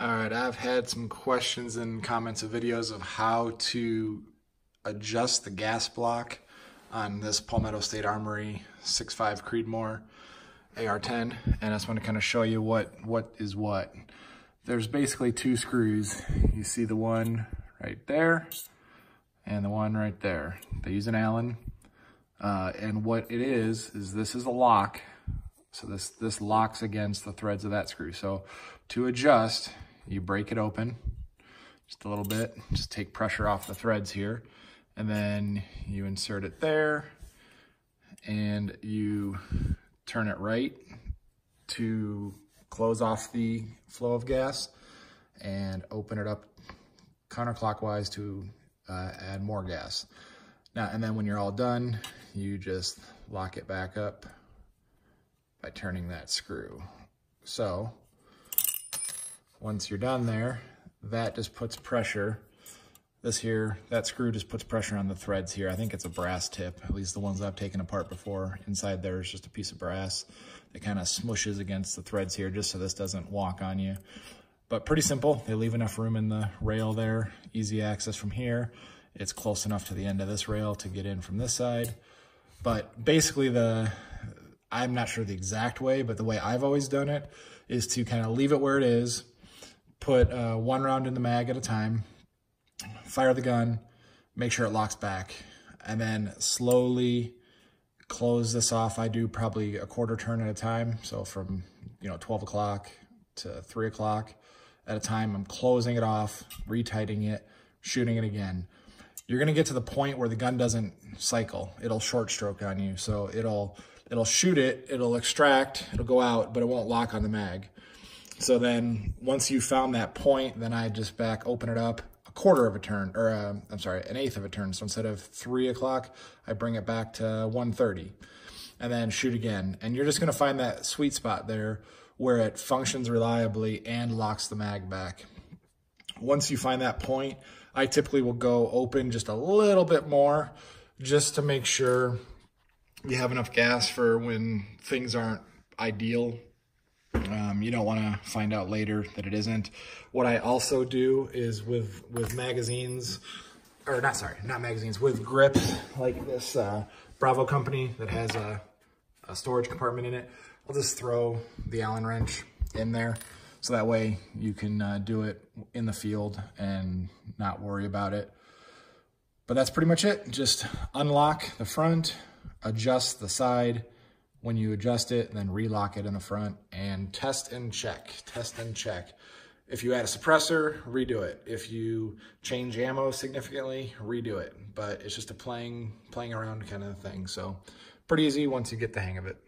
All right, I've had some questions and comments of videos of how to adjust the gas block on this Palmetto State Armory 6.5 Creedmoor AR-10, and I just want to kind of show you what is what. There's basically two screws. You see the one right there and the one right there. They use an Allen, and what it is this is a lock. So this locks against the threads of that screw. So to adjust, you break it open just a little bit, just take pressure off the threads here, and then you insert it there and you turn it right to close off the flow of gas and open it up counterclockwise to add more gas. Now, and then when you're all done, you just lock it back up by turning that screw. So once you're done there, that just puts pressure. This here, that screw just puts pressure on the threads here. I think it's a brass tip, at least the ones I've taken apart before. Inside there is just a piece of brass that kind of smushes against the threads here just so this doesn't walk on you. But pretty simple, they leave enough room in the rail there, easy access from here. It's close enough to the end of this rail to get in from this side. But basically I'm not sure the exact way, but the way I've always done it is to kind of leave it where it is, put one round in the mag at a time, fire the gun, make sure it locks back, and then slowly close this off. I do probably a quarter turn at a time. So from 12 o'clock to 3 o'clock at a time, I'm closing it off, retightening it, shooting it again. You're gonna get to the point where the gun doesn't cycle. It'll short stroke on you. So it'll shoot it, it'll extract, it'll go out, but it won't lock on the mag. So then once you found that point, then I just open it up a quarter of a turn, or I'm sorry, an eighth of a turn. So instead of 3 o'clock, I bring it back to 1:30 and then shoot again. And you're just gonna find that sweet spot there where it functions reliably and locks the mag back. Once you find that point, I typically will go open just a little bit more just to make sure you have enough gas for when things aren't ideal. You don't want to find out later that it isn't. What I also do is with magazines, or with grips like this Bravo company that has a storage compartment in it, I'll just throw the Allen wrench in there. So that way you can do it in the field and not worry about it. But that's pretty much it. Just unlock the front, adjust the side. When you adjust it, then relock it in the front and test and check, test and check. If you add a suppressor, redo it. If you change ammo significantly, redo it. But it's just a playing around kind of thing. So pretty easy once you get the hang of it.